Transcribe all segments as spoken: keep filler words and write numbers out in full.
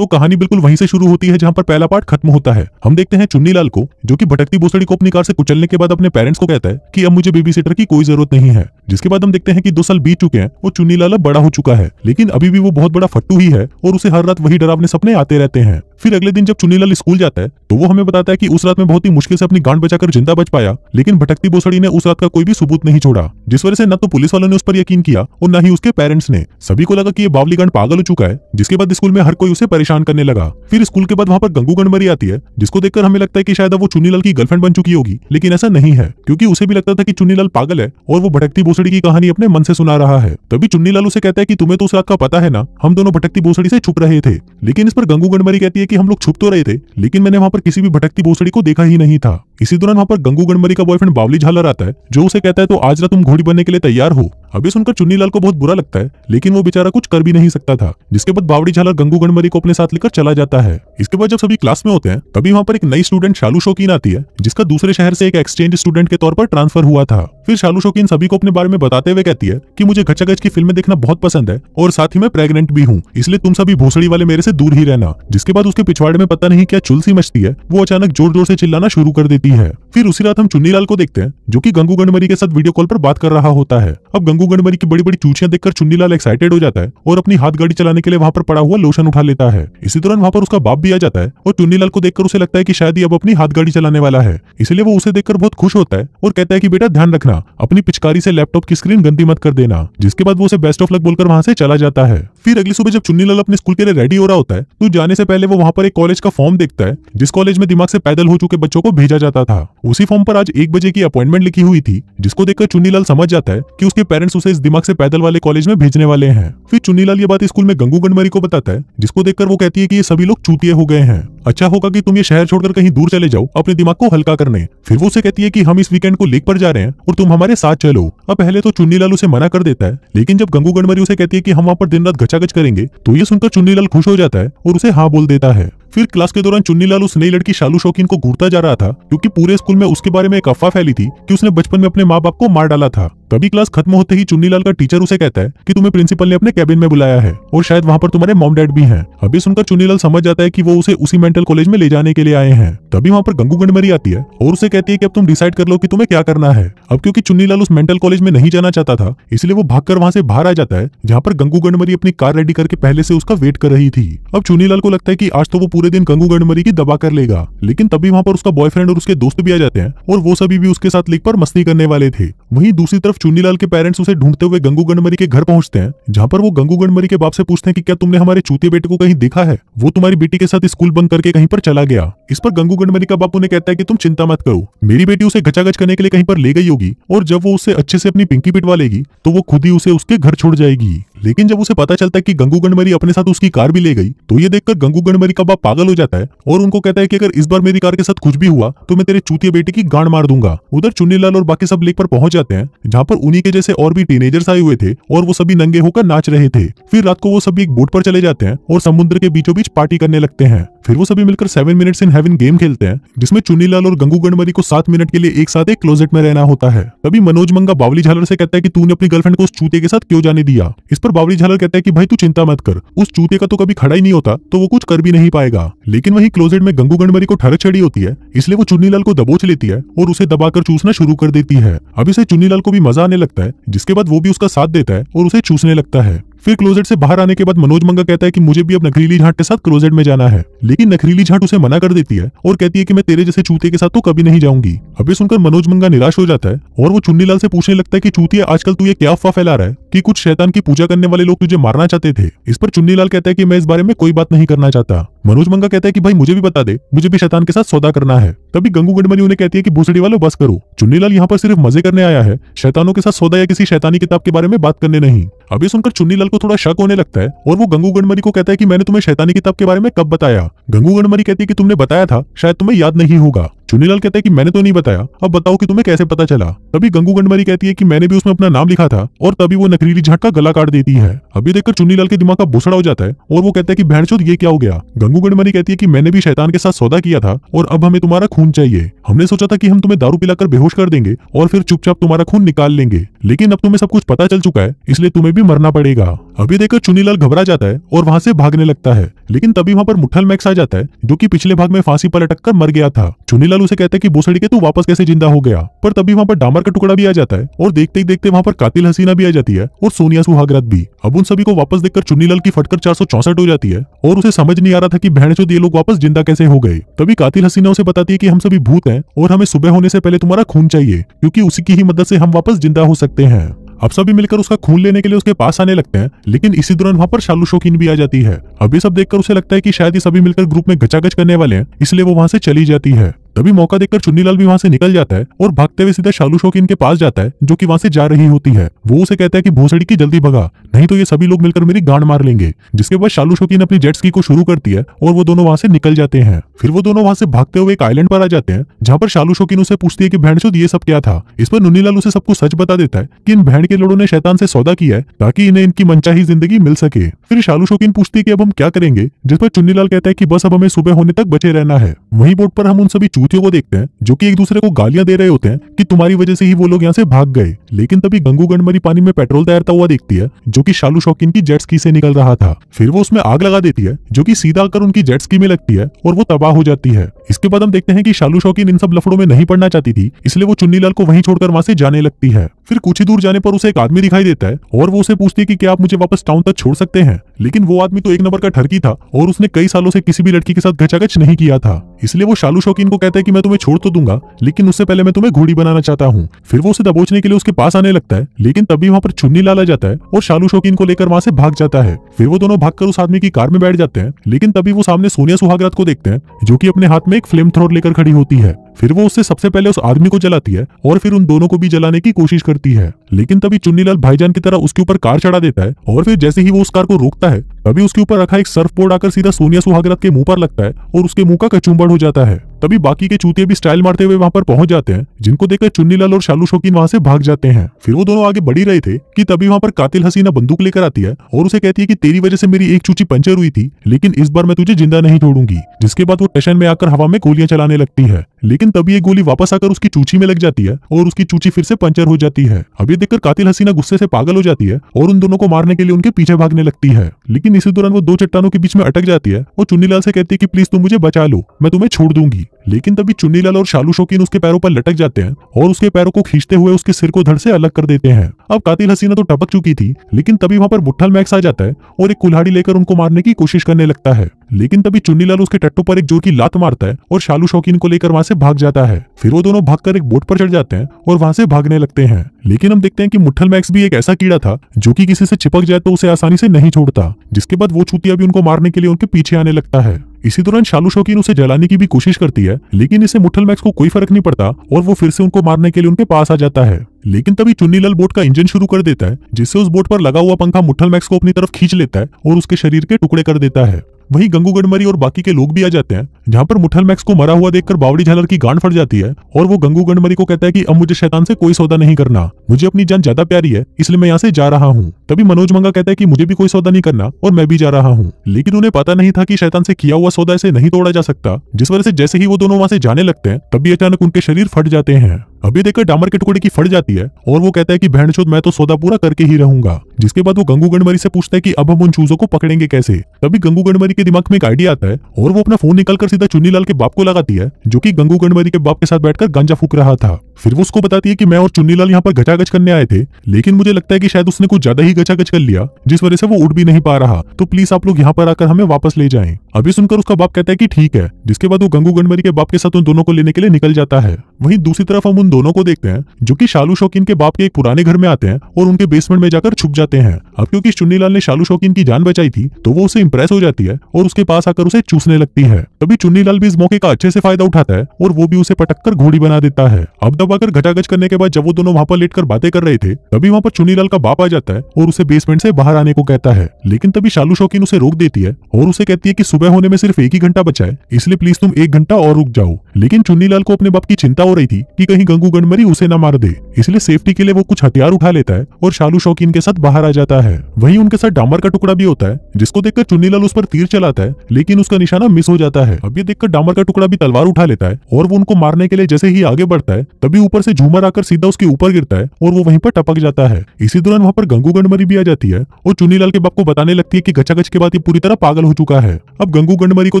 तो कहानी बिल्कुल वहीं से शुरू होती है जहां पर पहला पार्ट खत्म होता है। हम देखते हैं चुन्नीलाल को, जो कि भटकती भोसड़ी को अपनी कार से कुचलने के बाद अपने पेरेंट्स को कहता है कि अब मुझे बेबीसिटर की कोई जरूरत नहीं है। जिसके बाद हम देखते हैं कि दो साल बीत चुके हैं और चुन्नीलाल अब बड़ा हो चुका है, लेकिन अभी भी वो बहुत बड़ा फट्टू ही है और उसे हर रात वही डरावने सपने आते रहते हैं। फिर अगले दिन जब चुन्नीलाल स्कूल जाता है तो वो हमें बताता है कि उस रात में बहुत ही मुश्किल से अपनी गांड बचाकर जिंदा बच पाया, लेकिन भटकती भोसड़ी ने उस रात का कोई भी सबूत नहीं छोड़ा, जिस वजह से न तो पुलिस वालों ने उस पर यकीन किया और न ही उसके पेरेंट्स ने। सभी को लगा कि ये बावली गांड पागल हो चुका है, जिसके बाद स्कूल में हर कोई उसे परेशान करने लगा। फिर स्कूल के बाद वहाँ पर गंगू गणमरी आती है, जिसको देखकर हमें लगता है कि शायद वो चुन्नीलाल की गर्लफ्रेंड बन चुकी होगी, लेकिन ऐसा नहीं है, क्योंकि उसे भी लगता था कि चुन्नीलाल पागल है और वो भटकती भोसड़ी की कहानी अपने मन से सुना रहा है। तभी चुन्नीलाल उसे कहता है कि तुम्हें तो उस रात का पता है ना, हम दोनों भटकती भोसड़ी से छुप रहे थे। लेकिन इस पर गंगू गणमरी कहती है कि हम लोग छुप तो रहे थे, लेकिन मैंने वहाँ पर किसी भी भटकती भोसड़ी को देखा ही नहीं था। इसी दौरान वहाँ पर गंगू गणमरी का बॉयफ्रेंड बावली झालर आता है, जो उसे कहता है तो आज रात तुम घोड़ी बनने के लिए तैयार हो। अभी सुनकर चुन्नीलाल को बहुत बुरा लगता है, लेकिन वो बेचारा कुछ कर भी नहीं सकता था। जिसके बाद बावली झालर गंगू गणमरी को अपने साथ लेकर चला जाता है। इसके बाद जब सभी क्लास में होते हैं तभी वहाँ पर एक नई स्टूडेंट शालू शौकीन आती है, जिसका दूसरे शहर से एक एक्सचेंज स्टूडेंट के तौर पर ट्रांसफर हुआ था। फिर शालू शौकीन सभी को अपने बारे में बताते हुए कहती है कि मुझे घचागच की फिल्में देखना बहुत पसंद है और साथ ही मैं प्रेग्नेंट भी हूँ, इसलिए तुम सभी भोसड़ी वाले मेरे से दूर ही रहना। जिसके बाद उसके पिछवाड़े में पता नहीं क्या चुलसी मचती है, वो अचानक जोर जोर से चिल्लाना शुरू कर देती है। फिर उसी रात हम चुन्नीलाल को देखते हैं, जो कि गंगू गणमरी के साथ वीडियो कॉल पर बात कर रहा होता है। अब गंगू गणमरी की बड़ी बड़ी चूचियां देखकर चुन्नीलाल एक्साइटेड हो जाता है और अपनी हाथ गाड़ी चलाने के लिए वहाँ पर पड़ा हुआ लोशन उठा लेता है। इसी दौरान वहाँ पर उसका बाप भी आ जाता है और चुन्नीलाल को देखकर उसे लगता है कि शायद ही अब अपनी हाथ गाड़ी चलाने वाला है, इसलिए वो उसे देखकर बहुत खुश होता है और कहता है कि बेटा ध्यान रखना, अपनी पिचकारी से लैपटॉप की स्क्रीन गंदी मत कर देना। जिसके बाद वो उसे बेस्ट ऑफ लक बोलकर वहाँ से चला जाता है। फिर अगली सुबह जब चुन्नीलाल अपने स्कूल के लिए रेडी हो रहा होता है तो जाने से पहले वो वहाँ पर एक कॉलेज का फॉर्म देखता है, जिस कॉलेज में दिमाग से पैदल हो चुके बच्चों को भेजा जाता था। उसी फॉर्म पर आज एक बजे की अपॉइंटमेंट लिखी हुई थी, जिसको देखकर चुन्नीलाल समझ जाता है कि उसके पेरेंट्स उसे इस दिमाग से पैदल वाले कॉलेज में भेजने वाले हैं। फिर चुन्नीलाल ये बात स्कूल में गंगू गणमरी को बताता है, जिसको देखकर वो कहती है कि ये सभी लोग चूतिए हो गए हैं, अच्छा होगा कि तुम ये शहर छोड़कर कहीं दूर चले जाओ अपने दिमाग को हल्का करने। फिर वो उसे कहती है कि हम इस वीकेंड को लेक पर जा रहे हैं और तुम हमारे साथ चलो। अब पहले तो चुन्नीलाल उसे मना कर देता है, लेकिन जब गंगू गणमरी उसे कहती है कि हम वहाँ पर दिन रात घचाघच करेंगे तो ये सुनकर चुन्नीलाल खुश हो जाता है और उसे हाँ बोल देता है। फिर क्लास के दौरान चुन्नीलाल उस नई लड़की शालू शौकीन को घूरता जा रहा था, क्योंकि पूरे स्कूल में उसके बारे में एक अफवाह फैली थी कि उसने बचपन में अपने माँ बाप को मार डाला था। तभी क्लास खत्म होते ही चुन्नीलाल का टीचर उसे कहता है कि तुम्हें प्रिंसिपल ने अपने कैबिन में बुलाया है और शायद वहाँ पर तुम्हारे मॉम डैड भी हैं। अभी सुनकर चुन्नीलाल समझ जाता है कि वो उसे उसी मेंटल कॉलेज में ले जाने के लिए आए हैं। तभी वहाँ पर गंगू गणमरी आती है और उसे कहती है कि अब तुम डिसाइड कर लो कि तुम्हें क्या करना है। अब क्योंकि चुन्नीलाल उस मेंटल कॉलेज में नहीं जाना चाहता था, इसलिए वो भागकर वहाँ से बाहर आ जाता है, जहाँ पर गंगू गणमरी अपनी कार रेडी करके पहले से उसका वेट कर रही थी। अब चुन्नीलाल को लगता है कि आज तो वो पूरे दिन गंगू गणमरी की दबा कर लेगा, लेकिन तभी वहाँ पर उसका बॉयफ्रेंड और उसके दोस्त भी आ जाते हैं और वो सभी भी उसके साथ लेक पर मस्ती करने वाले थे। वहीं दूसरी तरफ चुन्नीलाल के पेरेंट्स उसे ढूंढते हुए गंगू गणमरी के घर पहुंचते हैं, जहाँ पर वो गंगू गणमरी के बाप से पूछते हैं कि क्या तुमने हमारे चूतिए बेटे को कहीं देखा है, वो तुम्हारी बेटी के साथ स्कूल बंक करके कहीं पर चला गया। इस पर गंगू गणमरी का बाप उन्हें कहता है कि तुम चिंता मत करो, मेरी बेटी उसे घचाघच करने के लिए कहीं पर ले गई होगी और जब वो उससे अच्छे से अपनी पिंकी पिटवा लेगी तो वो खुद ही उसे उसके घर छोड़ जाएगी। लेकिन जब उसे पता चलता है कि गंगू गणमरी अपने साथ उसकी कार भी ले गई तो ये देखकर गंगू गणमरी का बाप पागल हो जाता है और उनको कहता है कि अगर इस बार मेरी कार के साथ कुछ भी हुआ तो मैं तेरे चूतिए बेटे की गांड मार दूंगा। उधर चुन्नीलाल और बाकी सब लेक पर पहुंच जाते हैं, जहां पर उन्हीं के जैसे और भी टीनेजर्स आए हुए थे और वो सभी नंगे होकर नाच रहे थे। फिर रात को वो सभी एक बोट पर चले जाते हैं और समुद्र के बीचों बीच पार्टी करने लगते हैं। फिर वो सभी मिलकर seven minutes in heaven game खेलते हैं, जिसमें चुन्नीलाल और गंगू गणमरी को सात मिनट के लिए एक साथ एक क्लोजेट में रहना होता है। तभी मनोज मंगा बावली झालर से कहता है कि तूने अपनी गर्लफ्रेंड को उस चूते के साथ क्यों जाने दिया। इस पर बावली झालर कहता है कि भाई तू चिंता मत कर, उस चूते का तो कभी खड़ा ही नहीं होता तो वो कुछ कर भी नहीं पाएगा। लेकिन वहीं क्लोजेट में गंगू गणमरी को ठरक चढ़ी होती है, इसलिए वो चुन्नीलाल को दबोच लेती है और उसे दबाकर चूसना शुरू कर देती है। अब इसे चुन्नीलाल को भी मजा आने लगता है, जिसके बाद वो भी उसका साथ देता है और उसे चूसने लगता है। फिर क्लोजेट से बाहर आने के बाद मनोज मंगा कहता है कि मुझे भी अब नखरीली झांट के साथ क्लोजेट में जाना है, लेकिन नखरीली झांट उसे मना कर देती है और कहती है कि मैं तेरे जैसे चूते के साथ तो कभी नहीं जाऊंगी। अभी सुनकर मनोज मंगा निराश हो जाता है और वो चुन्नीलाल से पूछने लगता है कि चूतिया आजकल तू ये क्या अफवाह फैला रहा है कि कुछ शैतान की पूजा करने वाले लोग तुझे मारना चाहते थे। इस पर चुन्नीलाल कहता है कि मैं इस बारे में कोई बात नहीं करना चाहता। मनोज मंगा कहता है कि भाई मुझे भी बता दे, मुझे भी शैतान के साथ सौदा करना है। तभी गंगू गणमरी उन्हें कहती है कि भोसड़ी वालों बस करो, चुन्नीलाल यहाँ पर सिर्फ मजे करने आया है, शैतानों के साथ सौदा या किसी शैतानी किताब के बारे में बात करने नहीं। अभी सुनकर चुन्नीलाल को थोड़ा शक होने लगता है और वो गंगू गणमरी को कहता है कि मैंने तुम्हें शैतानी किताब के बारे में कब बताया। गंगू गणमरी कहती है कि तुमने बताया था, शायद तुम्हें याद नहीं होगा। चुन्नीलाल कहता है कि मैंने तो नहीं बताया, अब बताओ कि तुम्हें कैसे पता चला। तभी गंगू गणमरी कहती है कि मैंने भी उसमें अपना नाम लिखा था और तभी वो नखरीली झांट का गला काट देती है। अभी देखकर चुन्नीलाल के दिमाग का भूसड़ा हो जाता है और वो कहता है कि बहनचोद ये क्या हो गया। गंगू गणमरी कहती है कि मैंने भी शैतान के साथ सौदा किया था और अब हमें तुम्हारा खून चाहिए। हमने सोचा था कि हम तुम्हें दारू पिलाकर बेहोश कर देंगे और फिर चुपचाप तुम्हारा खून निकाल लेंगे, लेकिन अब तुम्हें सब कुछ पता चल चुका है, इसलिए तुम्हें भी मरना पड़ेगा। अभी देखकर चुन्नीलाल घबरा जाता है और वहां से भागने लगता है, लेकिन तभी वहां पर मुठल मैक्स आ जाता है जो कि पिछले भाग में फांसी पर अटक कर मर गया था। चुन्नीलाल उसे कहता है कि बोसड़ी के तू वापस कैसे जिंदा हो गया, पर तभी वहां पर डामर का टुकड़ा भी आ जाता है और देखते ही देखते वहां पर कातिल हसीना भी आ जाती है और सोनिया सुहागरात भी। अब उन सभी को वापस देखकर चुन्नीलाल की फटकर चार सौ चौसठ हो जाती है और उसे समझ नहीं आ रहा था कि बहन चोद ये लोग वापस जिंदा कैसे हो गए। तभी कातिल हसीना उसे बताती है कि हम सभी भूत हैं और हमें सुबह होने से पहले तुम्हारा खून चाहिए, क्योंकि उसी की ही मदद से हम वापस जिंदा हो सकते हैं। अब सभी मिलकर उसका खून लेने के लिए उसके पास आने लगते हैं, लेकिन इसी दौरान वहाँ पर शालू शौकीन भी आ जाती है। अब ये सब देखकर उसे लगता है कि शायद ये सभी मिलकर ग्रुप में गचागच करने वाले हैं, इसलिए वो वहाँ से चली जाती है। तभी मौका देखकर चुन्नीलाल भी वहाँ से निकल जाता है और भागते हुए सीधा शालू शौकीन के पास जाता है जो कि वहाँ से जा रही होती है। वो उसे कहता है कि भोसड़ी की जल्दी भगा, नहीं तो ये सभी लोग मिलकर मेरी गांड मार लेंगे। जिसके बाद शालू शौकीन अपनी जेट स्की को शुरू करती है और वो दोनों वहाँ से निकल जाते हैं। फिर वो दोनों वहाँ से भागते हुए एक आइलैंड पर आ जाते हैं जहाँ पर शालू शौकीन उसे पूछती है कि बहनचोद ये सब क्या था। इस पर चुन्नीलाल उसे सबको सच बता देता है कि इन बहन के लोगों ने शैतान से सौदा किया है ताकि इन्हें इनकी मनचाही जिंदगी मिल सके। फिर शालू शौकीन पूछती है कि अब हम क्या करेंगे, जिस पर चुन्नीलाल कहता है कि बस अब हमें सुबह होने तक बचे रहना है। वहीं बोर्ड पर हम उन सभी को देखते हैं जो कि एक दूसरे को गालियां दे रहे होते हैं कि तुम्हारी वजह से ही वो लोग यहाँ से भाग गए। लेकिन तभी गंगू गंडमरी पानी में पेट्रोल तैरता हुआ देखती है जो कि शालू शौकीन की जेट स्की से निकल रहा था। फिर वो उसमें आग लगा देती है जो कि सीधा आकर उनकी जेट स्की में लगती है और वो तबाह हो जाती है। इसके बाद हम देखते हैं कि शालू शौकीन इन सब लफड़ों में नहीं पड़ना चाहती थी, इसलिए वो चुन्नीलाल को वहीं छोड़कर वहां से जाने लगती है। फिर कुछ ही दूर जाने पर उसे एक आदमी दिखाई देता है और वो उसे पूछती है कि क्या आप मुझे वापस टाउन तक छोड़ सकते हैं। लेकिन वो आदमी तो एक नंबर का ठरकी था और उसने कई सालों से किसी भी लड़की के साथ घचाघच नहीं किया था, इसलिए वो शालू शौकीन को कहता है कि मैं तुम्हें छोड़ तो दूंगा, लेकिन उससे पहले मैं तुम्हें घोड़ी बनाना चाहता हूँ। फिर वो उसे दबोचने के लिए उसके पास आने लगता है, लेकिन तभी वहाँ पर चुन्नीलाल आ जाता है और शालू शौकीन को लेकर वहाँ से भाग जाता है। फिर वो दोनों भागकर उस आदमी की कार में बैठ जाते हैं, लेकिन तभी वो सामने सोनिया सुहागरात को देखते हैं जो कि अपने हाथ में एक फ्लेम थ्रोर लेकर खड़ी होती है। फिर वो उससे सबसे पहले उस आदमी को जलाती है और फिर उन दोनों को भी जलाने की कोशिश करती है, लेकिन तभी चुन्नीलाल भाईजान की तरह उसके ऊपर कार चढ़ा देता है और फिर जैसे ही वो उस कार को रोकता है तभी उसके ऊपर रखा एक सर्फ बोर्ड आकर सीधा सोनिया सुहागरात के मुंह पर लगता है और उसके मुंह का कचूम्बर हो जाता है। तभी बाकी के चूतिये भी स्टाइल मारते हुए वहाँ पर पहुंच जाते हैं, जिनको देखकर चुन्नीलाल और शालू शौकीन वहाँ से भाग जाते हैं। फिर वो दोनों आगे बढ़ी रहे थे कि तभी वहाँ पर कातिल हसीना बंदूक लेकर आती है और उसे कहती है कि तेरी वजह से मेरी एक चूची पंचर हुई थी, लेकिन इस बार मैं तुझे जिंदा नहीं छोड़ूंगी। जिसके बाद वो टेशन में आकर हवा में गोलियां चलाने लगती है, लेकिन तभी ये गोली वापस आकर उसकी चूची में लग जाती है और उसकी चूची फिर से पंचर हो जाती है। अब ये देखकर कातिल हसीना गुस्से से पागल हो जाती है और उन दोनों को मारने के लिए उनके पीछे भागने लगती है, लेकिन इसी दौरान वो दो चट्टानों के बीच में अटक जाती है और चुन्नीलाल से कहती है कि प्लीज तुम मुझे बचा लो, मैं तुम्हें छोड़ दूंगी। लेकिन तभी चुन्नीलाल और शालू शौकीन उसके पैरों पर लटक जाते हैं और उसके पैरों को खींचते हुए उसके सिर को धड़ से अलग कर देते हैं। अब कातिल हसीना तो टपक चुकी थी, लेकिन तभी वहां पर मुठल मैक्स आ जाता है और एक कुल्हाड़ी लेकर उनको मारने की कोशिश करने लगता है, लेकिन तभी चुन्नीलाल उसके टट्टों पर एक जोर की लात मारता है और शालू शौकीन को लेकर वहां से भाग जाता है। फिर वो दोनों भागकर एक बोट पर चढ़ जाते हैं और वहां से भागने लगते हैं, लेकिन हम देखते हैं कि मुठल मैक्स भी एक ऐसा कीड़ा था जो कि किसी से चिपक जाए तो उसे आसानी से नहीं छोड़ता। जिसके बाद वो चूतिया भी उनको मारने के लिए उनके पीछे आने लगता है। इसी दौरान शालू शौकीन उसे जलाने की भी कोशिश करती है, लेकिन इसे मुठल मैक्स को कोई फर्क नहीं पड़ता और वो फिर से उनको मारने के लिए उनके पास आ जाता है। लेकिन तभी चुन्नीलाल बोट का इंजन शुरू कर देता है, जिससे उस बोट पर लगा हुआ पंखा मुठल मैक्स को अपनी तरफ खींच लेता है और उसके शरीर के टुकड़े कर देता है। वहीं गंगू गडमरी और बाकी के लोग भी आ जाते हैं, जहाँ पर मुठल मैक्स को मरा हुआ देखकर बावड़ी झालर की गांड फट जाती है और वो गंगू गडमरी को कहता है कि अब मुझे शैतान से कोई सौदा नहीं करना, मुझे अपनी जान ज्यादा प्यारी है, इसलिए मैं यहाँ से जा रहा हूँ। तभी मनोज मंगा कहता है कि मुझे भी कोई सौदा नहीं करना और मैं भी जा रहा हूँ, लेकिन उन्हें पता नहीं था कि शैतान से किया हुआ सौदा ऐसे नहीं तोड़ा जा सकता। जिस वजह से जैसे ही वो दोनों वहाँ से जाने लगते हैं तभी अचानक उनके शरीर फट जाते हैं। अभी देखकर डामर के टुकड़े की फट जाती है और वो कहता है कि बहनचोद मैं तो सौदा पूरा करके ही रहूंगा। जिसके बाद वो गंगू गडमरी से पूछता है कि अब हम उन चूजों को पकड़ेंगे कैसे। तभी गंगू गडमरी के दिमाग में एक आइडिया आता है और वो अपना फोन निकालकर सीधा चुन्नीलाल के बाप को लगाती है जो कि गंगू गडमरी के बाप के साथ बैठकर गांजा फूंक रहा था। फिर वो उसको बताती है कि मैं और चुन्नीलाल यहाँ पर गचागच करने आए थे, लेकिन मुझे लगता है कि शायद उसने कुछ ज्यादा ही गचागच कर लिया, जिस वजह से वो उठ भी नहीं पा रहा, तो प्लीज आप लोग यहाँ पर आकर हमें वापस ले जाएं। अभी सुनकर उसका बाप कहता है कि ठीक है। जिसके बाद वो गंगू गडमरी के बाप के साथ उन दोनों को लेने के लिए निकल जाता है। वहीं दूसरी तरफ हम उन दोनों को देखते हैं जो कि शालू शौकीन के बाप के एक पुराने घर में आते हैं और उनके बेसमेंट में जाकर छुप जाते हैं। अब क्योंकि चुन्नीलाल ने शालू शौकीन की जान बचाई थी तो वो उसे इंप्रेस हो जाती है और उसके पास आकर उसे चूसने लगती है। तभी चुन्नीलाल भी इस मौके का अच्छे से फायदा उठाता है और वो भी उसे पटक कर घोड़ी बना देता है। अब दबाकर घटागच करने के बाद जब वो दोनों वहाँ पर लेटकर बातें कर रहे थे तभी वहाँ पर चुन्नीलाल का बाप आ जाता है और उसे बेसमेंट से बाहर आने को कहता है, लेकिन तभी शालू शौकीन उसे रोक देती है और उसे कहती है कि सुबह होने में सिर्फ एक ही घंटा बचा है, इसलिए प्लीज तुम एक घंटा और रुक जाओ। लेकिन चुन्नीलाल को अपने बाप की चिंता हो रही थी कि कहीं गंगू गणमरी उसे न मार दे, इसलिए सेफ्टी के लिए वो कुछ हथियार उठा लेता है और शालू शौकीन के साथ बाहर आ जाता है। वहीं उनके साथ डामर का टुकड़ा भी होता है, जिसको देखकर चुन्नीलाल उस पर तीर चलाता है लेकिन उसका निशाना मिस हो जाता है। अब ये देखकर डामर का टुकड़ा भी तलवार उठा लेता है और वो उनको मारने के लिए जैसे ही आगे बढ़ता है तभी ऊपर से झूमर आकर सीधा उसके ऊपर गिरता है और वो वहीं पर टपक जाता है। इसी दौरान वहाँ पर गंगू गणमरी भी आ जाती है और चुन्नीलाल के बाप को बताने लगती है कि घचाघच के बाद ये पूरी तरह पागल हो चुका है। अब गंगू गणमरी को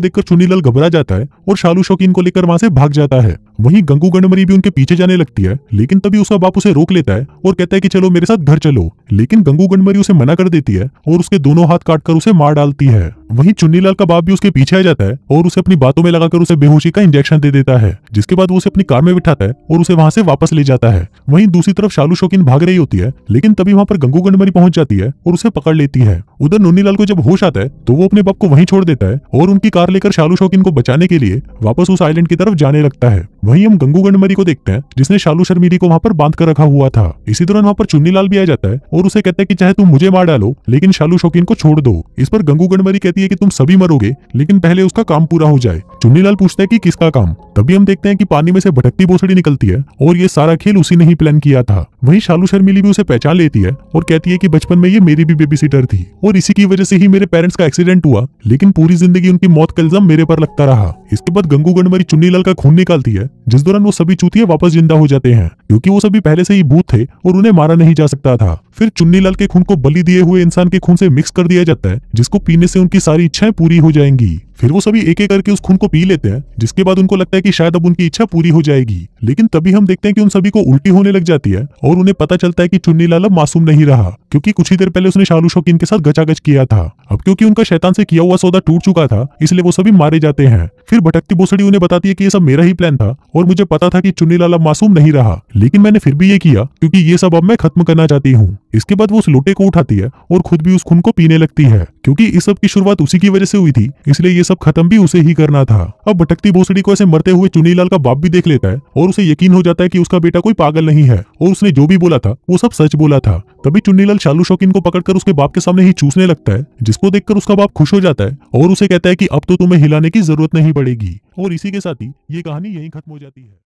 देखकर चुन्नीलाल घबरा जाता है और शालू शौकीन को लेकर वहाँ से भाग जाता है। वहीं गंगू गणमरी भी उनके पीछे जाने लगती है लेकिन तभी उसका बाप उसे रोक लेता है और कहता है कि चलो मेरे साथ घर चलो, लेकिन गंगू गणमरी उसे मना कर देती है और उसके दोनों हाथ काटकर उसे मार डालती है। वहीं चुन्नीलाल का बाप भी उसके पीछे आ जाता है और उसे अपनी बातों में लगाकर उसे बेहोशी का इंजेक्शन दे देता है, जिसके बाद वो उसे अपनी कार में बिठाता है और उसे वहां से वापस ले जाता है। वहीं दूसरी तरफ शालू शौकीन भाग रही होती है लेकिन तभी वहां पर गंगू गणमरी पहुंच जाती है और उसे पकड़ लेती है। उधर नोनीलाल को जब होश आता है तो वो अपने बाप को वहीं छोड़ देता है और उनकी कार लेकर शालू शौकीन को बचाने के लिए वापस उस आइलैंड की तरफ जाने लगता है। वहीं हम गंगू गणमरी को देखते हैं जिसने शालू शर्मीरी को वहाँ पर बांध कर रखा हुआ था। इसी दौरान वहाँ पर चुन्नीलाल भी आ जाता है और उसे कहता है कि चाहे तुम मुझे मार डालो लेकिन शालू शौकीन को छोड़ दो। इस पर गंगू गणमरी कहती है कि तुम सभी मरोगे लेकिन पहले उसका काम पूरा हो जाए। चुन्नीलाल पूछता है कि किसका काम, तभी हम देखते हैं कि पानी में से भटकती भोसड़ी निकलती है और ये सारा खेल उसी ने ही प्लान किया था। वहीं शालू शर्मीली भी उसे पहचान लेती है और कहती है कि बचपन में ये मेरी भी बेबीसिटर थी और इसी की वजह से ही मेरे पेरेंट्स का एक्सीडेंट हुआ, लेकिन पूरी जिंदगी उनकी मौत का इल्जाम मेरे पर लगता रहा। इसके बाद गंगू गणमरी चुन्नीलाल का खून निकालती है जिस दौरान वो सभी चूतिया वापस जिंदा हो जाते हैं क्योंकि वो सभी पहले से ही भूत थे और उन्हें मारा नहीं जा सकता था। फिर चुन्नीलाल के खून को बलि दिए हुए इंसान के खून से मिक्स कर दिया जाता है जिसको पीने से उनकी सारी इच्छाएं पूरी हो जाएंगी। फिर वो सभी एक एक करके उस खून को पी लेते हैं जिसके बाद उनको लगता है कि शायद अब उनकी इच्छा पूरी हो जाएगी, लेकिन तभी हम देखते हैं कि उन सभी को उल्टी होने लग जाती है और उन्हें पता चलता है कि चुन्नीलाल अब मासूम नहीं रहा क्योंकि कुछ ही देर पहले उसने शालू शौकीन के साथ घचाघच किया था। अब क्योंकि उनका शैतान से किया हुआ सौदा टूट चुका था इसलिए वो सभी मारे जाते हैं। फिर भटकती भोसड़ी उन्हें बताती है कि ये सब मेरा ही प्लान था और मुझे पता था कि चुन्नीलाल अब मासूम नहीं रहा, लेकिन मैंने फिर भी ये किया क्योंकि ये सब अब मैं खत्म करना चाहती हूँ। इसके बाद वो उस लोटे को उठाती है और खुद भी उस खून को पीने लगती है क्योंकि इस सब की शुरुआत उसी की वजह से हुई थी, इसलिए ये सब खत्म भी उसे ही करना था। अब भटकती भोसड़ी को ऐसे मरते हुए चुन्नीलाल का बाप भी देख लेता है और उसे यकीन हो जाता है कि उसका बेटा कोई पागल नहीं है और उसने जो भी बोला था वो सब सच बोला था। तभी चुन्नीलाल शालू शौकीन को पकड़कर उसके बाप के सामने ही चूसने लगता है, जिसको देखकर उसका बाप खुश हो जाता है और उसे कहता है कि अब तो तुम्हें हिलाने की जरूरत नहीं पड़ेगी। और इसी के साथ ही ये कहानी यहीं खत्म हो जाती है।